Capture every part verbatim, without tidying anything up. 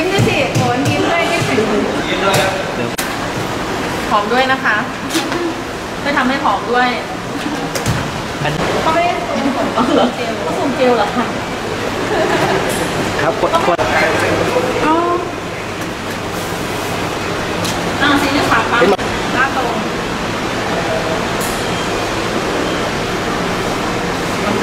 ยิ้มด้วยสิโอนยิ้มด้วยยิ้มสิยิ้มด้วยครับหอมด้วยนะคะไปทำให้หอมด้วยเขาไม่ได้สูงผมก็เหรอเขาสูงเจลเหรอคะครับกดกดอ๋ออ่าสีนี้ขาวปังหน้าตรงเด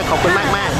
้วขอบคุณมากมาก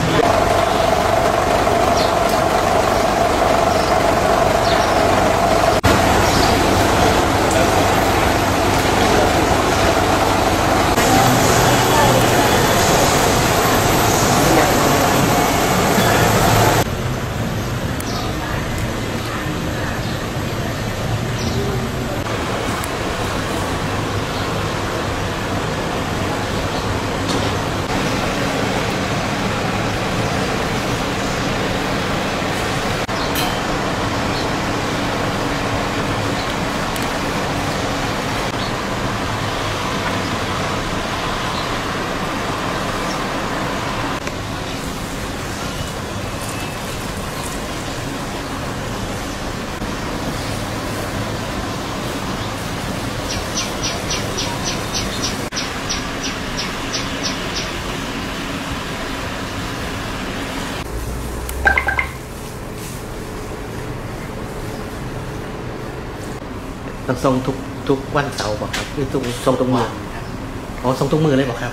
ต้องทรงทุกทุกวันเสาร์บอกครับคือทรงทุกมืออ๋อทรงทุกมือเลยบอกครับ